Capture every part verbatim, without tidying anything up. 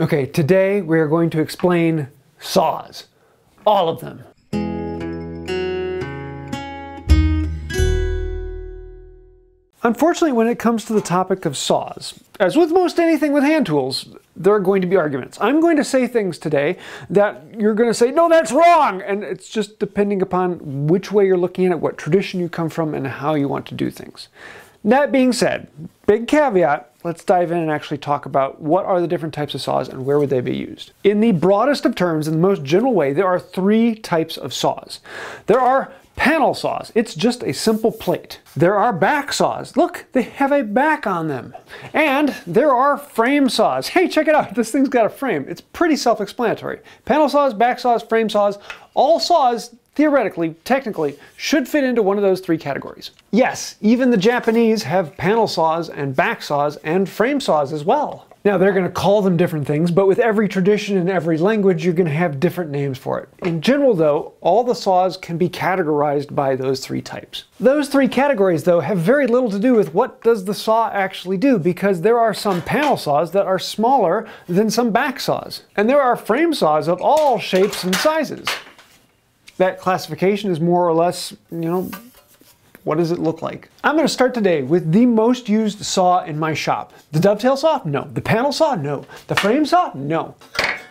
Okay, today we are going to explain saws, all of them. Unfortunately, when it comes to the topic of saws, as with most anything with hand tools, there are going to be arguments. I'm going to say things today that you're going to say, no, that's wrong! And it's just depending upon which way you're looking at it, what tradition you come from, and how you want to do things. That being said, big caveat, let's dive in and actually talk about what are the different types of saws and where would they be used. In the broadest of terms, in the most general way, there are three types of saws. There are panel saws. It's just a simple plate. There are back saws. Look, they have a back on them. And there are frame saws. Hey, check it out. This thing's got a frame. It's pretty self-explanatory. Panel saws, back saws, frame saws, all saws, theoretically, technically, should fit into one of those three categories. Yes, even the Japanese have panel saws and back saws and frame saws as well. Now, they're going to call them different things, but with every tradition and every language, you're going to have different names for it. In general, though, all the saws can be categorized by those three types. Those three categories, though, have very little to do with what does the saw actually do, because there are some panel saws that are smaller than some back saws. And there are frame saws of all shapes and sizes. That classification is more or less, you know, what does it look like? I'm going to start today with the most used saw in my shop. The dovetail saw? No. The panel saw? No. The frame saw? No.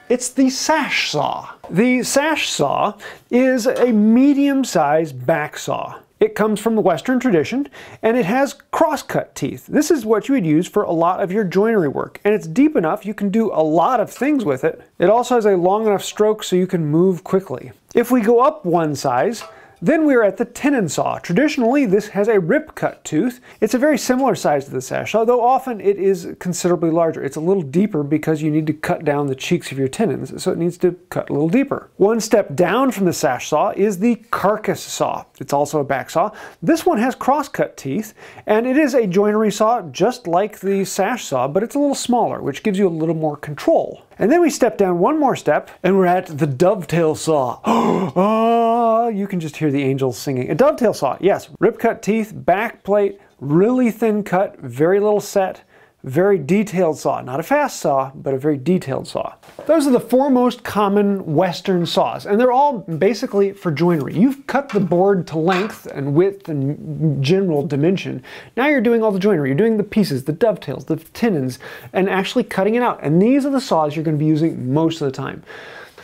It's the sash saw. The sash saw is a medium-sized back saw. It comes from the Western tradition, and it has crosscut teeth. This is what you would use for a lot of your joinery work, and it's deep enough you can do a lot of things with it. It also has a long enough stroke so you can move quickly. If we go up one size, then we're at the tenon saw. Traditionally, this has a ripcut tooth. It's a very similar size to the sash saw, though often it is considerably larger. It's a little deeper because you need to cut down the cheeks of your tenons, so it needs to cut a little deeper. One step down from the sash saw is the carcass saw. It's also a back saw. This one has crosscut teeth, and it is a joinery saw just like the sash saw, but it's a little smaller, which gives you a little more control. And then we step down one more step, and we're at the dovetail saw. Oh, you can just hear the angels singing. A dovetail saw, yes. Ripcut teeth, back plate, really thin cut, very little set, very detailed saw. Not a fast saw, but a very detailed saw. Those are the four most common Western saws, and they're all basically for joinery. You've cut the board to length and width and general dimension. Now you're doing all the joinery. You're doing the pieces, the dovetails, the tenons, and actually cutting it out. And these are the saws you're going to be using most of the time.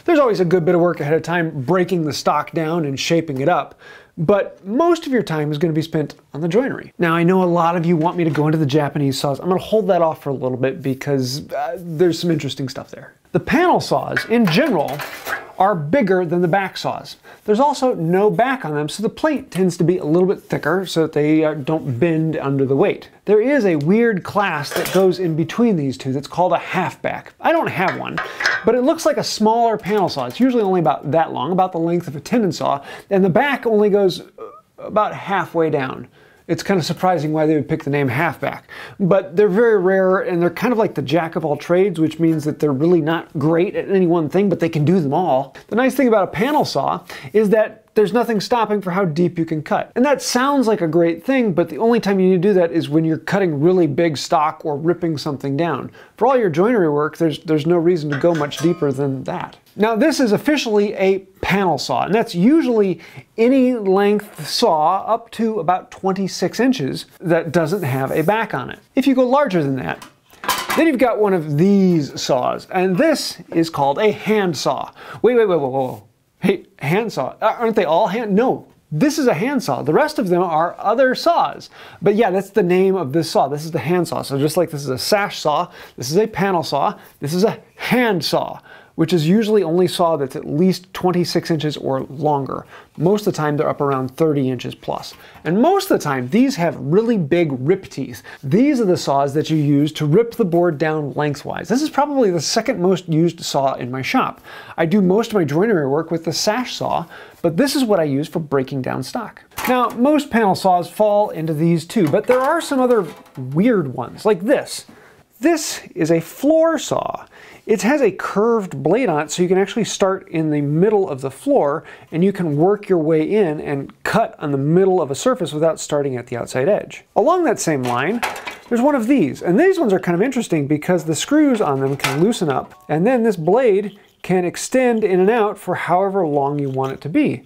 There's always a good bit of work ahead of time breaking the stock down and shaping it up, but most of your time is going to be spent on the joinery. Now, I know a lot of you want me to go into the Japanese saws. I'm going to hold that off for a little bit because uh, there's some interesting stuff there. The panel saws, in general, are bigger than the back saws. There's also no back on them, so the plate tends to be a little bit thicker so that they uh, don't bend under the weight. There is a weird class that goes in between these two that's called a halfback. I don't have one, but it looks like a smaller panel saw. It's usually only about that long, about the length of a tenon saw, and the back only goes about halfway down. It's kind of surprising why they would pick the name halfback. But they're very rare, and they're kind of like the jack of all trades, which means that they're really not great at any one thing, but they can do them all. The nice thing about a panel saw is that there's nothing stopping for how deep you can cut. And that sounds like a great thing, but the only time you need to do that is when you're cutting really big stock or ripping something down. For all your joinery work, there's, there's no reason to go much deeper than that. Now, this is officially a panel saw, and that's usually any length saw up to about twenty-six inches that doesn't have a back on it. If you go larger than that, then you've got one of these saws, and this is called a hand saw. Wait, wait, wait, whoa, whoa. Hey, handsaw. Aren't they all hand? No, this is a handsaw. The rest of them are other saws. But yeah, that's the name of this saw. This is the handsaw. So just like this is a sash saw, this is a panel saw, this is a hand saw, which is usually only saw that's at least twenty-six inches or longer. Most of the time, they're up around thirty inches plus. And most of the time, these have really big rip teeth. These are the saws that you use to rip the board down lengthwise. This is probably the second most used saw in my shop. I do most of my joinery work with the sash saw, but this is what I use for breaking down stock. Now, most panel saws fall into these too, but there are some other weird ones, like this. This is a floor saw. It has a curved blade on it, so you can actually start in the middle of the floor, and you can work your way in and cut on the middle of a surface without starting at the outside edge. Along that same line, There's one of these, and these ones are kind of interesting because the screws on them can loosen up, and then this blade can extend in and out for however long you want it to be.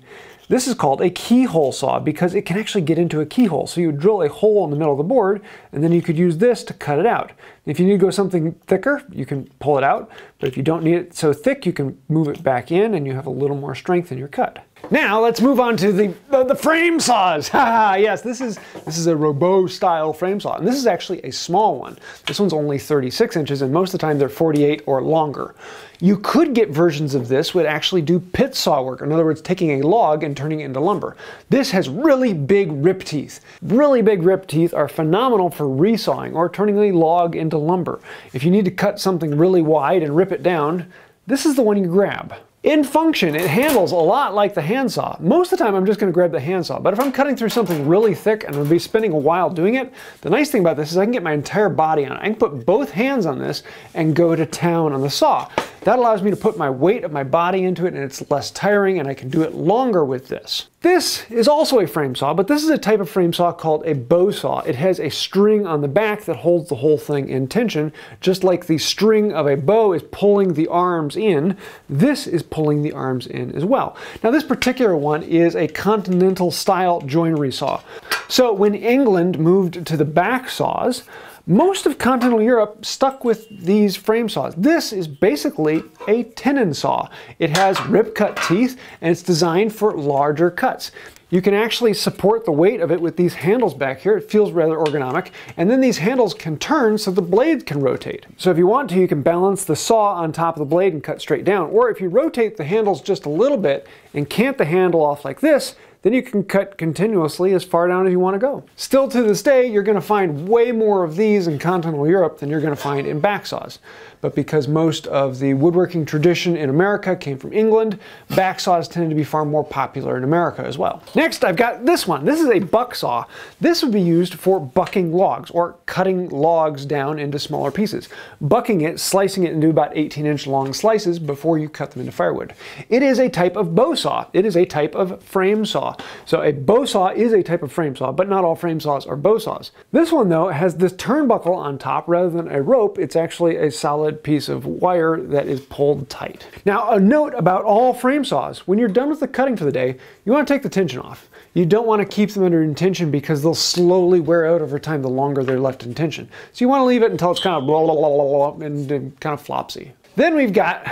This is called a keyhole saw because it can actually get into a keyhole. So you would drill a hole in the middle of the board, and then you could use this to cut it out. If you need to go something thicker, you can pull it out, but if you don't need it so thick, you can move it back in and you have a little more strength in your cut. Now let's move on to the, the, the frame saws. Haha, yes, this is, this is a Robot style frame saw, and this is actually a small one. This one's only thirty-six inches, and most of the time they're forty-eight or longer. You could get versions of this would actually do pit saw work. In other words, taking a log and turning it into lumber. This has really big rip teeth. Really big rip teeth are phenomenal for resawing or turning a log into lumber. If you need to cut something really wide and rip it down, this is the one you grab. In function, it handles a lot like the handsaw. Most of the time I'm just gonna grab the handsaw, but if I'm cutting through something really thick and I'm gonna be spending a while doing it, the nice thing about this is I can get my entire body on it. I can put both hands on this and go to town on the saw. That allows me to put my weight of my body into it, and it's less tiring, and I can do it longer with this. This is also a frame saw, but this is a type of frame saw called a bow saw. It has a string on the back that holds the whole thing in tension. Just like the string of a bow is pulling the arms in, this is pulling the arms in as well. Now this particular one is a continental style joinery saw. So when England moved to the back saws, most of continental Europe stuck with these frame saws. This is basically a tenon saw. It has rip-cut teeth, and it's designed for larger cuts. You can actually support the weight of it with these handles back here. It feels rather ergonomic. And then these handles can turn so the blade can rotate. So if you want to, you can balance the saw on top of the blade and cut straight down. Or if you rotate the handles just a little bit and cant the handle off like this, then you can cut continuously as far down as you want to go. Still to this day, you're going to find way more of these in continental Europe than you're going to find in back saws. But because most of the woodworking tradition in America came from England, back saws tended to be far more popular in America as well. Next, I've got this one. This is a buck saw. This would be used for bucking logs, or cutting logs down into smaller pieces. Bucking it, slicing it into about eighteen inch long slices before you cut them into firewood. It is a type of bow saw. It is a type of frame saw. So a bow saw is a type of frame saw, but not all frame saws are bow saws. This one, though, has this turnbuckle on top rather than a rope. It's actually a solid piece of wire that is pulled tight. Now, a note about all frame saws. When you're done with the cutting for the day, you want to take the tension off. You don't want to keep them under tension because they'll slowly wear out over time the longer they're left in tension. So you want to leave it until it's kind of blah, blah, blah, blah, and, and kind of flopsy. Then we've got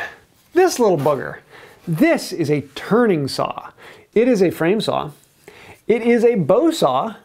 this little bugger. This is a turning saw. It is a frame saw, it is a bow saw,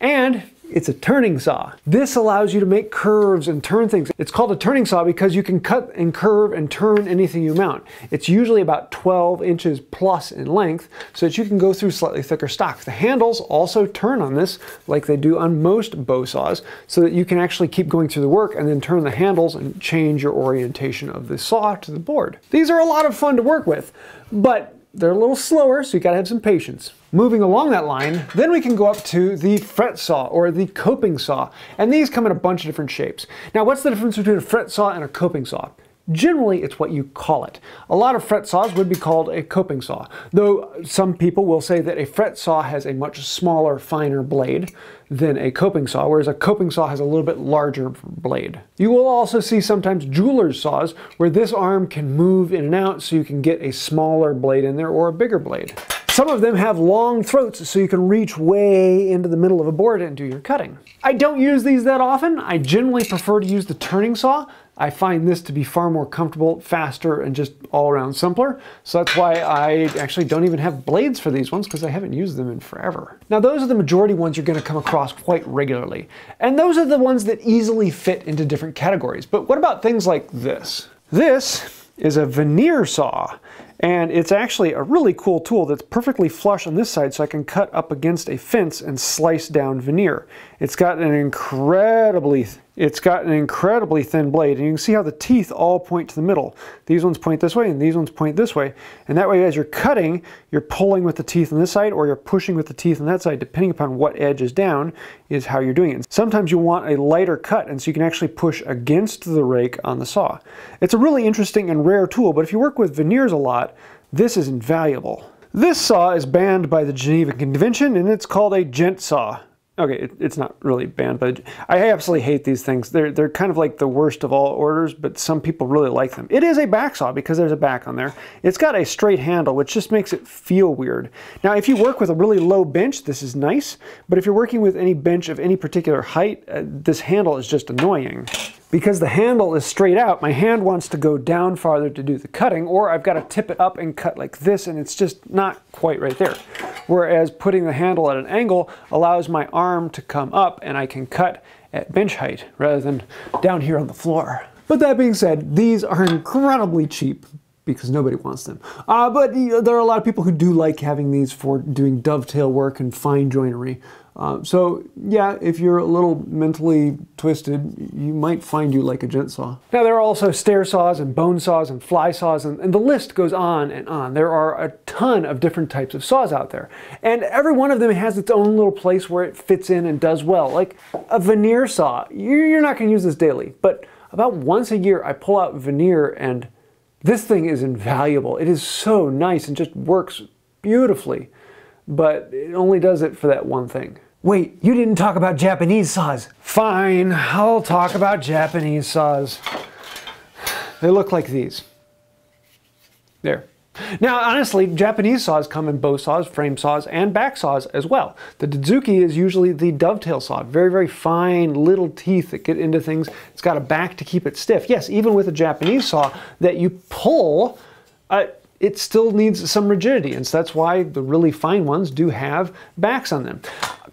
and it's a turning saw. This allows you to make curves and turn things. It's called a turning saw because you can cut and curve and turn anything you mount. It's usually about twelve inches plus in length, so that you can go through slightly thicker stock. The handles also turn on this like they do on most bow saws, so that you can actually keep going through the work and then turn the handles and change your orientation of the saw to the board. These are a lot of fun to work with, but they're a little slower, so you gotta have some patience. Moving along that line, then we can go up to the fret saw, or the coping saw, and these come in a bunch of different shapes. Now, what's the difference between a fret saw and a coping saw? Generally, it's what you call it. A lot of fret saws would be called a coping saw, though some people will say that a fret saw has a much smaller, finer blade than a coping saw, whereas a coping saw has a little bit larger blade. You will also see sometimes jeweler's saws where this arm can move in and out so you can get a smaller blade in there or a bigger blade. Some of them have long throats so you can reach way into the middle of a board and do your cutting. I don't use these that often. I generally prefer to use the turning saw. I find this to be far more comfortable, faster, and just all around simpler. So that's why I actually don't even have blades for these ones, because I haven't used them in forever. Now, those are the majority ones you're going to come across quite regularly. And those are the ones that easily fit into different categories. But what about things like this? This is a veneer saw. And it's actually a really cool tool that's perfectly flush on this side, so I can cut up against a fence and slice down veneer. It's got an incredibly, it's got an incredibly thin blade, and you can see how the teeth all point to the middle. These ones point this way, and these ones point this way. And that way, as you're cutting, you're pulling with the teeth on this side, or you're pushing with the teeth on that side, depending upon what edge is down, is how you're doing it. Sometimes you want a lighter cut, and so you can actually push against the rake on the saw. It's a really interesting and rare tool, but if you work with veneers a lot, this is invaluable. This saw is banned by the Geneva Convention, and it's called a gent saw. Okay, it, it's not really banned, but it, I absolutely hate these things. They're, they're kind of like the worst of all orders, but some people really like them. It is a back saw because there's a back on there. It's got a straight handle, which just makes it feel weird. Now, if you work with a really low bench, this is nice, but if you're working with any bench of any particular height, uh, this handle is just annoying. Because the handle is straight out, my hand wants to go down farther to do the cutting, or I've got to tip it up and cut like this, and it's just not quite right there. Whereas putting the handle at an angle allows my arm to come up and I can cut at bench height rather than down here on the floor. But that being said, these are incredibly cheap because nobody wants them. Uh, but there are a lot of people who do like having these for doing dovetail work and fine joinery. Uh, so yeah, if you're a little mentally twisted, you might find you like a gent saw. Now there are also stair saws and bone saws and fly saws, and, and the list goes on and on. There are a ton of different types of saws out there, and every one of them has its own little place where it fits in and does well. Like a veneer saw, you're not going to use this daily, but about once a year I pull out veneer, and this thing is invaluable. It is so nice and just works beautifully. But it only does it for that one thing. Wait, you didn't talk about Japanese saws. Fine, I'll talk about Japanese saws. They look like these. There. Now, honestly, Japanese saws come in bow saws, frame saws, and back saws as well. The Dodzuki is usually the dovetail saw. Very, very fine little teeth that get into things. It's got a back to keep it stiff. Yes, even with a Japanese saw that you pull, uh, it still needs some rigidity, and so that's why the really fine ones do have backs on them.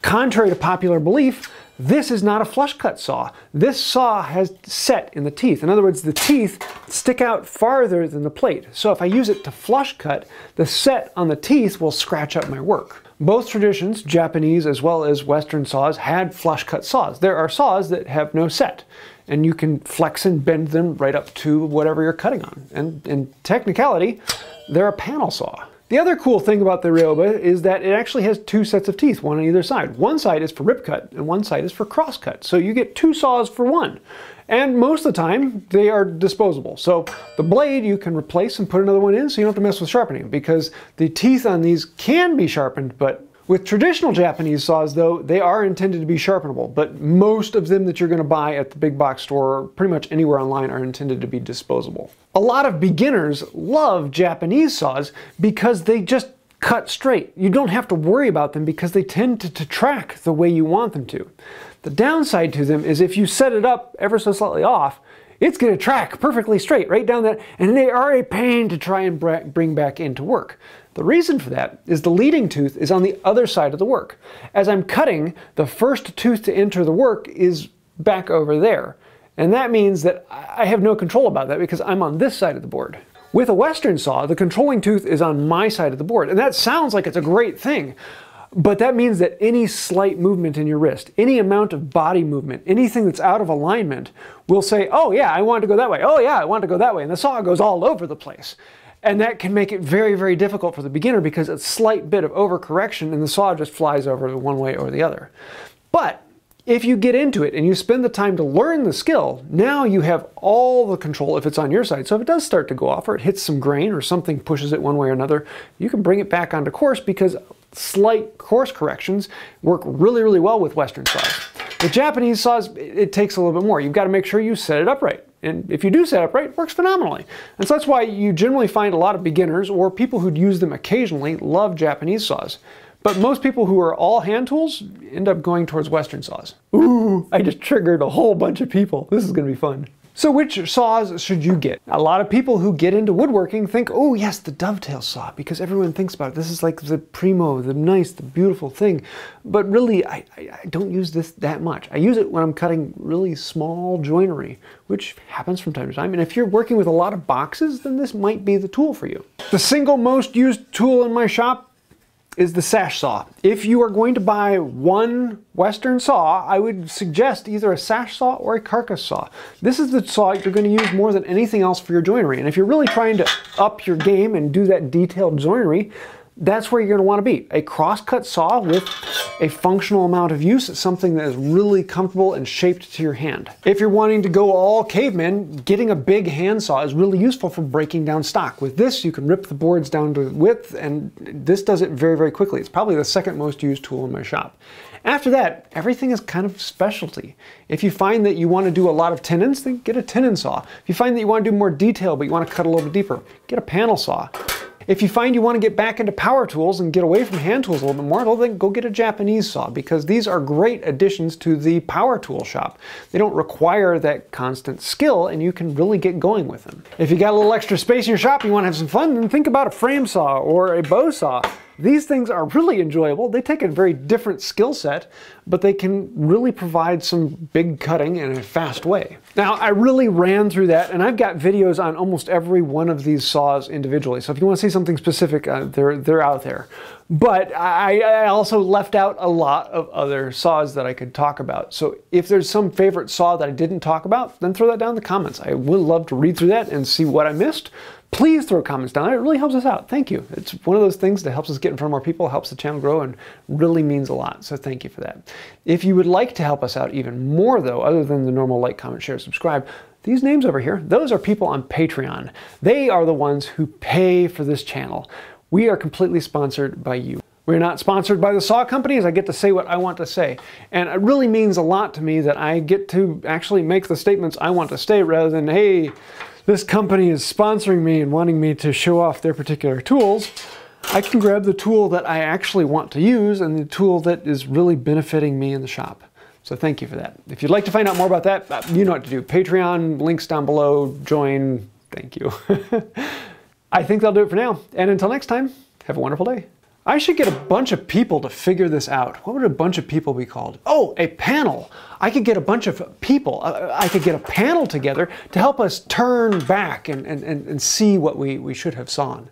Contrary to popular belief, this is not a flush cut saw. This saw has set in the teeth. In other words, the teeth stick out farther than the plate. So if I use it to flush cut, the set on the teeth will scratch up my work. Both traditions, Japanese as well as Western saws, had flush cut saws. There are saws that have no set, and you can flex and bend them right up to whatever you're cutting on. And in technicality, they're a panel saw. The other cool thing about the Ryoba is that it actually has two sets of teeth, one on either side. One side is for rip cut and one side is for cross cut. So you get two saws for one. And most of the time they are disposable. So the blade you can replace and put another one in, so you don't have to mess with sharpening, because the teeth on these can be sharpened, but with traditional Japanese saws though, they are intended to be sharpenable, but most of them that you're gonna buy at the big box store or pretty much anywhere online are intended to be disposable. A lot of beginners love Japanese saws because they just cut straight. You don't have to worry about them because they tend to, to track the way you want them to. The downside to them is if you set it up ever so slightly off, it's gonna track perfectly straight right down that, and they are a pain to try and bring back into work. The reason for that is the leading tooth is on the other side of the work. As I'm cutting, the first tooth to enter the work is back over there. And that means that I have no control about that because I'm on this side of the board. With a Western saw, the controlling tooth is on my side of the board. And that sounds like it's a great thing, but that means that any slight movement in your wrist, any amount of body movement, anything that's out of alignment will say, oh yeah, I want to go that way. Oh yeah, I want to go that way. And the saw goes all over the place. And that can make it very, very difficult for the beginner because a slight bit of overcorrection and the saw just flies over one way or the other. But if you get into it and you spend the time to learn the skill, now you have all the control if it's on your side. So if it does start to go off or it hits some grain or something pushes it one way or another, you can bring it back onto course because slight course corrections work really, really well with Western saws. With Japanese saws, it takes a little bit more. You've got to make sure you set it up right. And if you do set up right, it works phenomenally. And so that's why you generally find a lot of beginners or people who'd use them occasionally love Japanese saws. But most people who are all hand tools end up going towards Western saws. Ooh, I just triggered a whole bunch of people. This is gonna be fun. So which saws should you get? A lot of people who get into woodworking think, oh yes, the dovetail saw, because everyone thinks about it. This is like the primo, the nice, the beautiful thing. But really, I, I, I don't use this that much. I use it when I'm cutting really small joinery, which happens from time to time. And if you're working with a lot of boxes, then this might be the tool for you. The single most used tool in my shop is the sash saw. If you are going to buy one Western saw, I would suggest either a sash saw or a carcass saw. This is the saw you're going to use more than anything else for your joinery. And if you're really trying to up your game and do that detailed joinery, that's where you're going to want to be. A crosscut saw with a functional amount of use, something that is really comfortable and shaped to your hand. If you're wanting to go all caveman, getting a big handsaw is really useful for breaking down stock. With this, you can rip the boards down to width, and this does it very, very quickly. It's probably the second most used tool in my shop. After that, everything is kind of specialty. If you find that you want to do a lot of tenons, then get a tenon saw. If you find that you want to do more detail, but you want to cut a little bit deeper, get a panel saw. If you find you want to get back into power tools and get away from hand tools a little bit more, well then go get a Japanese saw, because these are great additions to the power tool shop. They don't require that constant skill, and you can really get going with them. If you got a little extra space in your shop and you want to have some fun, then think about a frame saw or a bow saw. These things are really enjoyable. They take a very different skill set, but they can really provide some big cutting in a fast way. Now, I really ran through that, and I've got videos on almost every one of these saws individually. So if you want to see something specific, uh, they're, they're out there. But I, I also left out a lot of other saws that I could talk about. So if there's some favorite saw that I didn't talk about, then throw that down in the comments. I would love to read through that and see what I missed. Please throw comments down. It really helps us out. Thank you. It's one of those things that helps us get in front of more people, helps the channel grow, and really means a lot. So thank you for that. If you would like to help us out even more, though, other than the normal like, comment, share, subscribe, these names over here, those are people on Patreon. They are the ones who pay for this channel. We are completely sponsored by you. We're not sponsored by the saw companies. I get to say what I want to say. And it really means a lot to me that I get to actually make the statements I want to say, rather than, hey, this company is sponsoring me and wanting me to show off their particular tools. I can grab the tool that I actually want to use and the tool that is really benefiting me in the shop. So thank you for that. If you'd like to find out more about that, you know what to do. Patreon, links down below, join, thank you. I think that'll do it for now. And until next time, have a wonderful day. I should get a bunch of people to figure this out. What would a bunch of people be called? Oh, a panel. I could get a bunch of people. I could get a panel together to help us turn back and, and, and see what we, we should have sawn.